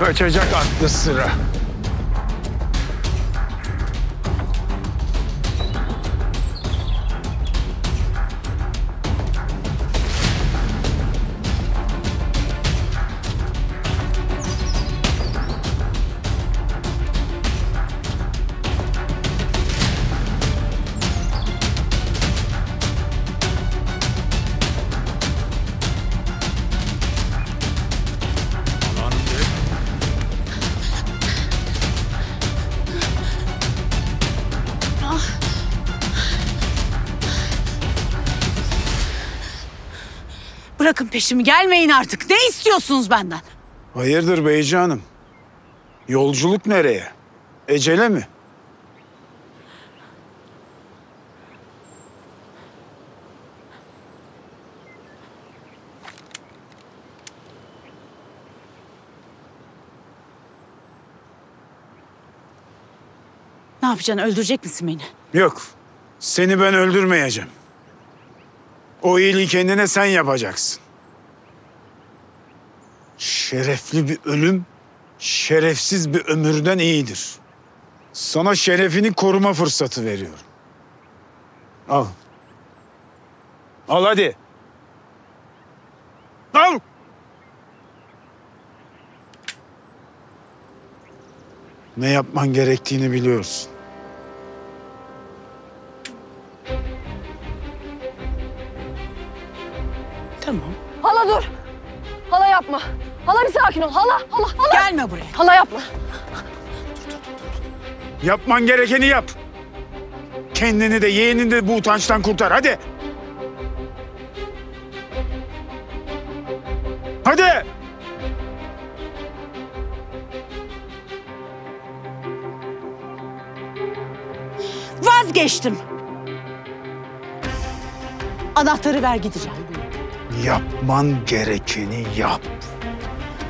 Kaçacak aklı sıra. Bırakın peşimi, gelmeyin artık. Ne istiyorsunuz benden? Hayırdır Behice Hanım? Yolculuk nereye? Ecele mi? Ne yapacaksın? Öldürecek misin beni? Yok. Seni ben öldürmeyeceğim. O iyiliği kendine sen yapacaksın. Şerefli bir ölüm, şerefsiz bir ömürden iyidir. Sana şerefini koruma fırsatı veriyorum. Al. Al hadi. Al! Ne yapman gerektiğini biliyorsun. Tamam. Hala dur. Hala yapma. Hala bir sakin ol. Hala. Gelme buraya. Hala yapma. Dur. Yapman gerekeni yap. Kendini de yeğenini de bu utançtan kurtar. Hadi. Hadi. Vazgeçtim. Anahtarı ver, gideceğim. Yapman gerekeni yap.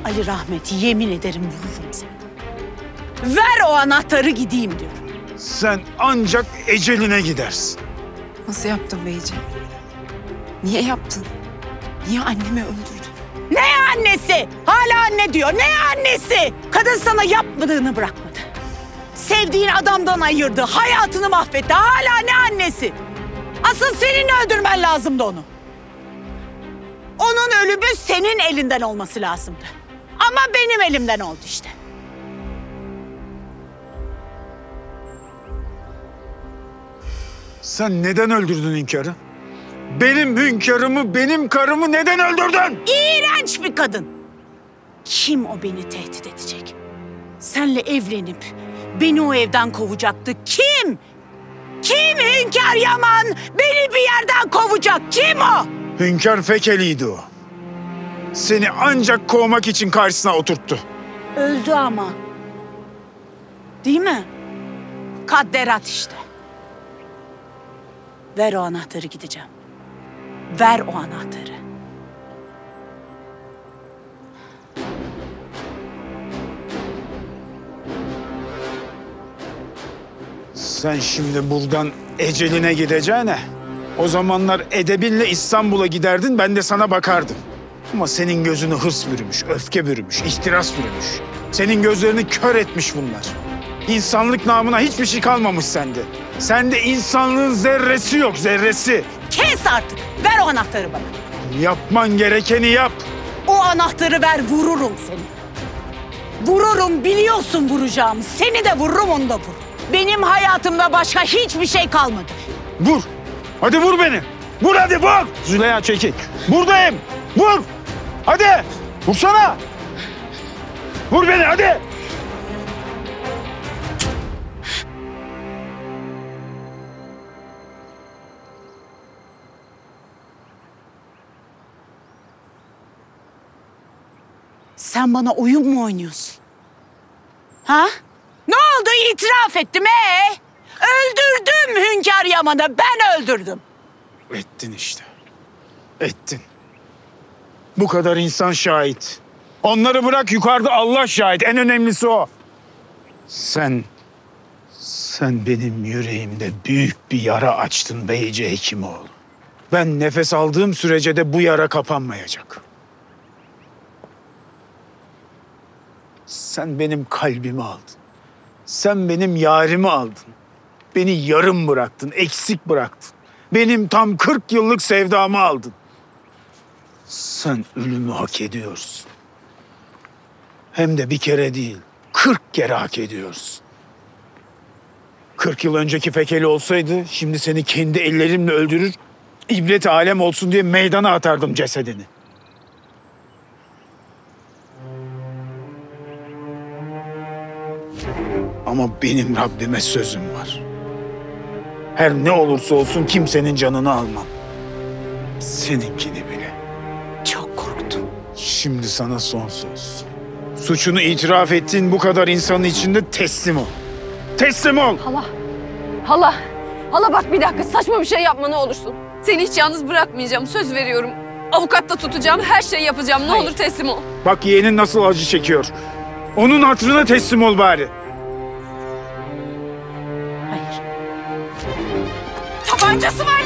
Ali Rahmet, yemin ederim vururum seni. Ver o anahtarı gideyim diyorum. Sen ancak eceline gidersin. Nasıl yaptın Behice? Niye yaptın? Niye annemi öldürdün? Ne annesi? Hala anne diyor. Ne annesi? Kadın sana yapmadığını bırakmadı. Sevdiğin adamdan ayırdı. Hayatını mahvetti. Hala ne annesi? Asıl senin öldürmen lazımdı onu. Onun ölümü senin elinden olması lazımdı. Ama benim elimden oldu işte. Sen neden öldürdün hünkârı? Benim hünkârımı, benim karımı neden öldürdün? İğrenç bir kadın. Kim o beni tehdit edecek? Senle evlenip beni o evden kovacaktı. Kim? Kim Hünkâr Yaman beni bir yerden kovacak? Kim o? Hünkâr Fekeli'ydi o. Seni ancak kovmak için karşısına oturttu. Öldü ama. Değil mi? Kadderat işte. Ver o anahtarı, gideceğim. Ver o anahtarı. Sen şimdi buradan eceline gideceğine... O zamanlar edebinle İstanbul'a giderdin, ben de sana bakardım. Ama senin gözünü hırs bürümüş, öfke bürümüş, ihtiras bürümüş. Senin gözlerini kör etmiş bunlar. İnsanlık namına hiçbir şey kalmamış sende. Sende insanlığın zerresi yok, zerresi. Kes artık, ver o anahtarı bana. Yapman gerekeni yap. O anahtarı ver, vururum seni. Vururum, biliyorsun vuracağımı. Seni de vururum, onu da vur. Benim hayatımda başka hiçbir şey kalmadı. Vur. Hadi vur beni. Vur hadi vur. Züleyha çekil. Buradayım. Vur. Hadi. Vursana. Vur beni hadi. Sen bana oyun mu oynuyorsun? Ha? Ne oldu? İtiraf ettim Öldürdüm Hünkâr Yaman'ı, ben öldürdüm. Ettin işte, ettin. Bu kadar insan şahit. Onları bırak, yukarıda Allah şahit, en önemlisi o. Sen benim yüreğimde büyük bir yara açtın Behice Hekimoğlu. Ben nefes aldığım sürece de bu yara kapanmayacak. Sen benim kalbimi aldın. Sen benim yarimi aldın. Beni yarım bıraktın, eksik bıraktın. Benim tam 40 yıllık sevdamı aldın. Sen ölümü hak ediyorsun. Hem de bir kere değil, 40 kere hak ediyorsun. 40 yıl önceki Fekeli olsaydı şimdi seni kendi ellerimle öldürür, ibret alem olsun diye meydana atardım cesedini. Ama benim Rabbime sözüm var. Her ne olursa olsun kimsenin canını almam. Seninkini bile. Çok korktum. Şimdi sana son söz. Suçunu itiraf ettiğin bu kadar insanın içinde teslim ol. Teslim ol! Hala, hala, hala bak bir dakika, saçma bir şey yapma ne olursun. Seni hiç yalnız bırakmayacağım, söz veriyorum. Avukatla tutacağım, her şeyi yapacağım. Ne olur teslim ol. Bak yeğenin nasıl acı çekiyor. Onun hatırına teslim ol bari. Hayır. Tabancası var!